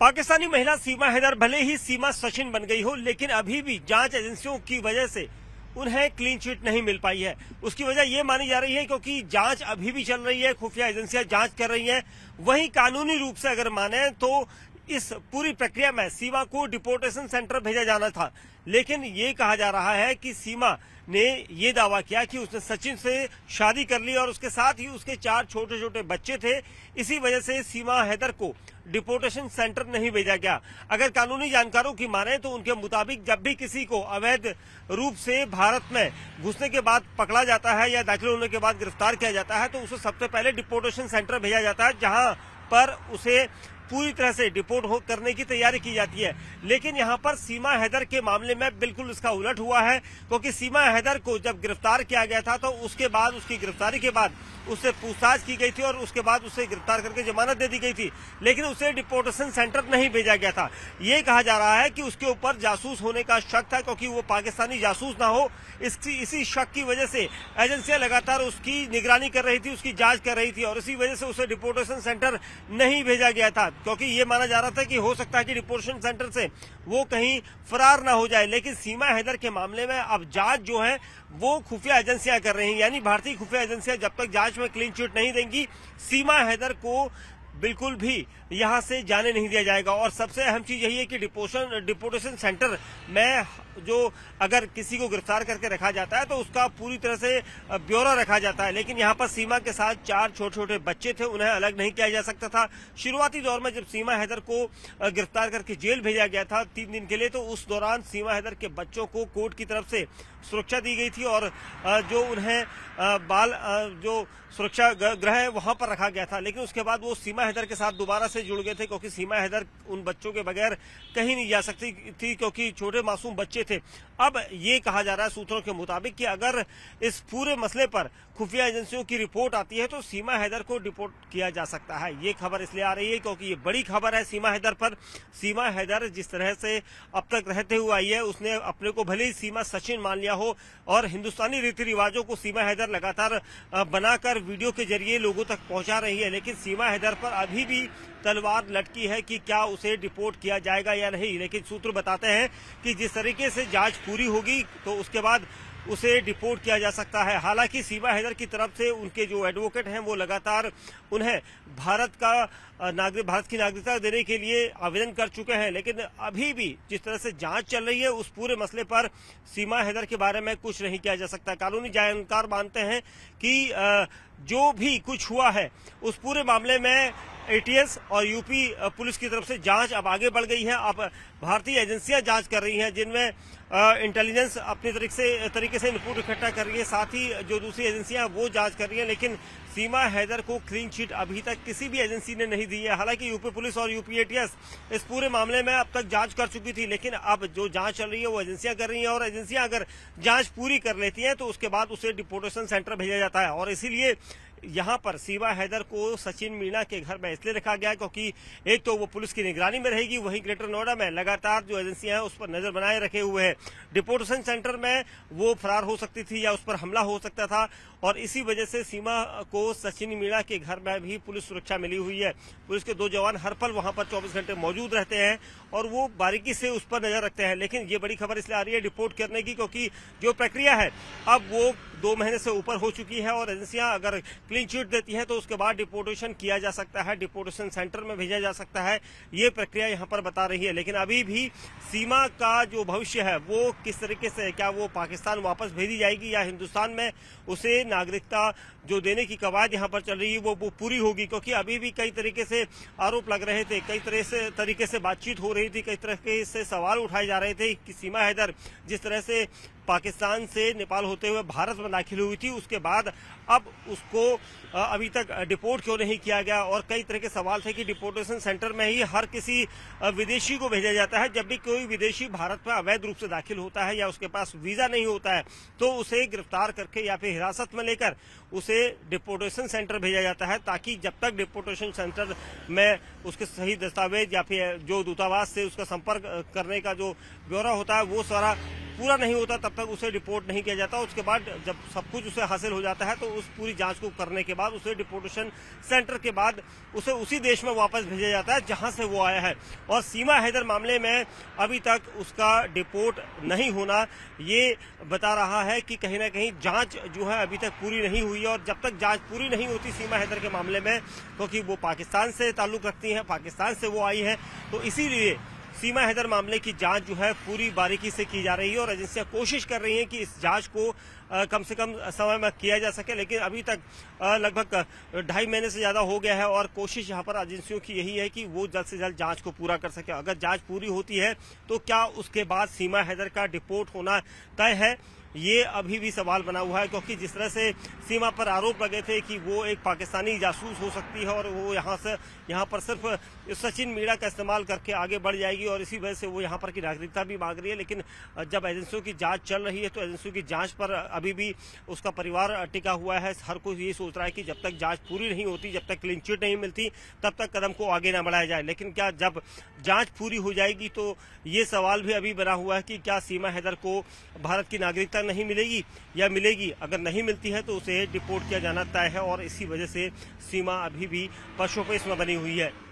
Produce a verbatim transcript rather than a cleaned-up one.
पाकिस्तानी महिला सीमा हैदर भले ही सीमा सचिन बन गई हो, लेकिन अभी भी जांच एजेंसियों की वजह से उन्हें क्लीन चिट नहीं मिल पाई है। उसकी वजह ये मानी जा रही है क्योंकि जांच अभी भी चल रही है, खुफिया एजेंसियां जांच कर रही हैं। वहीं कानूनी रूप से अगर माने तो इस पूरी प्रक्रिया में सीमा को डिपोर्टेशन सेंटर भेजा जाना था, लेकिन ये कहा जा रहा है कि सीमा ने ये दावा किया कि उसने सचिन से शादी कर ली और उसके साथ ही उसके चार छोटे छोटे बच्चे थे, इसी वजह से सीमा हैदर को डिपोर्टेशन सेंटर नहीं भेजा गया। अगर कानूनी जानकारों की माने तो उनके मुताबिक जब भी किसी को अवैध रूप से भारत में घुसने के बाद पकड़ा जाता है या दाखिल होने के बाद गिरफ्तार किया जाता है तो उसे सबसे पहले डिपोर्टेशन सेंटर भेजा जाता है, जहाँ पर उसे पूरी तरह से डिपोर्ट हो करने की तैयारी की जाती है। लेकिन यहां पर सीमा हैदर के मामले में बिल्कुल इसका उलट हुआ है, क्योंकि सीमा हैदर को जब गिरफ्तार किया गया था तो उसके बाद उसकी गिरफ्तारी के बाद उससे पूछताछ की गई थी और उसके बाद उसे गिरफ्तार करके जमानत दे दी गई थी, लेकिन उसे डिपोर्टेशन सेंटर नहीं भेजा गया था। ये कहा जा रहा है कि उसके ऊपर जासूस होने का शक था, क्योंकि वो पाकिस्तानी जासूस ना हो, इसकी इसी शक की वजह से एजेंसियां लगातार उसकी निगरानी कर रही थी, उसकी जांच कर रही थी और इसी वजह से उसे डिपोर्टेशन सेंटर नहीं भेजा गया था, क्योंकि ये माना जा रहा था कि हो सकता है कि डिपोर्टेशन सेंटर से वो कहीं फरार ना हो जाए। लेकिन सीमा हैदर के मामले में अब जांच जो है वो खुफिया एजेंसियां कर रही हैं, यानी भारतीय खुफिया एजेंसियां जब तक जांच में क्लीन चिट नहीं देंगी सीमा हैदर को बिल्कुल भी यहां से जाने नहीं दिया जाएगा। और सबसे अहम चीज यही है कि डिपोर्टेशन डिपोर्टेशन सेंटर में जो अगर किसी को गिरफ्तार करके रखा जाता है तो उसका पूरी तरह से ब्यौरा रखा जाता है, लेकिन यहाँ पर सीमा के साथ चार छोटे छोटे बच्चे थे, उन्हें अलग नहीं किया जा सकता था। शुरुआती दौर में जब सीमा हैदर को गिरफ्तार करके जेल भेजा गया था तीन दिन के लिए, तो उस दौरान सीमा हैदर के बच्चों को कोर्ट की तरफ से सुरक्षा दी गई थी और जो उन्हें बाल जो सुरक्षा गृह है वहां पर रखा गया था, लेकिन उसके बाद वो सीमा हैदर के साथ दोबारा से जुड़ गए थे, क्योंकि सीमा हैदर उन बच्चों के बगैर कहीं नहीं जा सकती थी, क्योंकि छोटे मासूम बच्चे थे। अब ये कहा जा रहा है सूत्रों के मुताबिक कि अगर इस पूरे मसले पर खुफिया एजेंसियों की रिपोर्ट आती है तो सीमा हैदर को डिपोर्ट किया जा सकता है। ये खबर इसलिए आ रही है क्योंकि ये बड़ी खबर है सीमा हैदर पर। सीमा हैदर जिस तरह से अब तक रहते हुए आई है, उसने अपने को भले ही सीमा सचिन मान लिया हो और हिंदुस्तानी रीति रिवाजों को सीमा हैदर लगातार बनाकर वीडियो के जरिए लोगों तक पहुंचा रही है, लेकिन सीमा हैदर पर अभी भी तलवार लटकी है कि क्या उसे डिपोर्ट किया जाएगा या नहीं। लेकिन सूत्र बताते हैं कि जिस तरीके से जांच पूरी होगी तो उसके बाद उसे डिपोर्ट किया जा सकता है। हालांकि सीमा हैदर की तरफ से उनके जो एडवोकेट हैं वो लगातार उन्हें भारत का नागरिक भारत की नागरिकता देने के लिए आवेदन कर चुके हैं, लेकिन अभी भी जिस तरह से जांच चल रही है उस पूरे मसले पर सीमा हैदर के बारे में कुछ नहीं किया जा सकता। कानूनी जानकार मानते हैं कि जो भी कुछ हुआ है उस पूरे मामले में एटीएस और यूपी पुलिस की तरफ से जांच अब आगे बढ़ गई है। अब भारतीय एजेंसियां जांच कर रही हैं, जिनमें इंटेलिजेंस अपने तरीके से तरीके से इनपुट इकट्ठा कर रही है, साथ ही जो दूसरी एजेंसियां वो जांच कर रही हैं, लेकिन सीमा हैदर को क्लीन चिट अभी तक किसी भी एजेंसी ने नहीं दी है। हालांकि यूपी पुलिस और यूपी एटीएस इस पूरे मामले में अब तक जांच कर चुकी थी, लेकिन अब जो जांच चल रही है वो एजेंसियां कर रही हैं और एजेंसियां अगर जांच पूरी कर लेती हैं तो उसके बाद उसे डिपोर्टेशन सेंटर भेजा जाता है। और इसीलिए यहाँ पर सीमा हैदर को सचिन मीणा के घर में इसलिए रखा गया क्योंकि एक तो वो पुलिस की निगरानी में रहेगी, वहीं ग्रेटर नोएडा में लगातार जो एजेंसियां हैं उस पर नजर बनाए रखे हुए हैं। डिपोर्टेशन सेंटर में वो फरार हो सकती थी या उस पर हमला हो सकता था और इसी वजह से सीमा को सचिन मीणा के घर में भी पुलिस सुरक्षा मिली हुई है। पुलिस के दो जवान हर पल वहां पर चौबीस घंटे मौजूद रहते हैं और वो बारीकी से उस पर नजर रखते हैं। लेकिन ये बड़ी खबर इसलिए आ रही है डिपोर्ट करने की, क्योंकि जो प्रक्रिया है अब वो दो महीने से ऊपर हो चुकी है और एजेंसियां अगर क्लीन चिट देती है तो उसके बाद डिपोर्टेशन किया जा सकता है, डिपोर्टेशन सेंटर में भेजा जा सकता है। ये प्रक्रिया यहां पर बता रही है, लेकिन अभी भी सीमा का जो भविष्य है वो किस तरीके से, क्या वो पाकिस्तान वापस भेजी जाएगी या हिंदुस्तान में उसे नागरिकता जो देने की कवायद यहां पर चल रही है वो, वो पूरी होगी, क्योंकि अभी भी कई तरीके से आरोप लग रहे थे, कई तरह से तरीके से बातचीत हो रही थी, कई तरीके से सवाल उठाए जा रहे थे कि सीमा हैदर जिस तरह से पाकिस्तान से नेपाल होते हुए भारत में दाखिल हुई थी उसके बाद अब उसको अभी तक डिपोर्ट क्यों नहीं किया गया। और कई तरह के सवाल थे कि डिपोर्टेशन सेंटर में ही हर किसी विदेशी को भेजा जाता है, जब भी कोई विदेशी भारत में अवैध रूप से दाखिल होता है या उसके पास वीजा नहीं होता है तो उसे गिरफ्तार करके या फिर हिरासत में लेकर उसे डिपोर्टेशन सेंटर भेजा जाता है, ताकि जब तक डिपोर्टेशन सेंटर में उसके सही दस्तावेज या फिर जो दूतावास से उसका संपर्क करने का जो ब्यौरा होता है वो सारा पूरा नहीं होता तब तक उसे रिपोर्ट नहीं किया जाता। उसके बाद जब सब कुछ उसे हासिल हो जाता है तो उस पूरी जांच को करने के बाद उसे डिपोर्टेशन सेंटर के बाद उसे उसी देश में वापस भेजा जाता है जहां से वो आया है। और सीमा हैदर मामले में अभी तक उसका डिपोर्ट नहीं होना ये बता रहा है कि कहीं ना कहीं जाँच जो है अभी तक पूरी नहीं हुई है। और जब तक जाँच पूरी नहीं होती सीमा हैदर के मामले में, क्योंकि वो पाकिस्तान से ताल्लुक रखती है, पाकिस्तान से वो आई है, तो इसीलिए सीमा हैदर मामले की जांच जो है पूरी बारीकी से की जा रही है। और एजेंसियां कोशिश कर रही हैं कि इस जांच को आ, कम से कम समय में किया जा सके, लेकिन अभी तक लगभग ढाई महीने से ज़्यादा हो गया है। और कोशिश यहां पर एजेंसियों की यही है कि वो जल्द से जल्द जांच को पूरा कर सके। अगर जांच पूरी होती है तो क्या उसके बाद सीमा हैदर का डिपोर्ट होना तय है, ये अभी भी सवाल बना हुआ है। क्योंकि जिस तरह से सीमा पर आरोप लगे थे कि वो एक पाकिस्तानी जासूस हो सकती है और वो यहाँ से यहाँ पर सिर्फ सचिन मीणा का इस्तेमाल करके आगे बढ़ जाएगी और इसी वजह से वो यहाँ पर की नागरिकता भी मांग रही है, लेकिन जब एजेंसियों की जांच चल रही है तो एजेंसियों की जांच पर अभी भी उसका परिवार टिका हुआ है। हर कोई ये सोच रहा है कि जब तक जाँच पूरी नहीं होती, जब तक क्लीन चिट नहीं मिलती, तब तक कदम को आगे ना बढ़ाया जाए। लेकिन क्या जब जाँच पूरी हो जाएगी तो ये सवाल भी अभी बना हुआ है कि क्या सीमा हैदर को भारत की नागरिकता नहीं मिलेगी या मिलेगी। अगर नहीं मिलती है तो उसे डिपोर्ट किया जाना तय है और इसी वजह से सीमा अभी भी पशोपेश में बनी हुई है।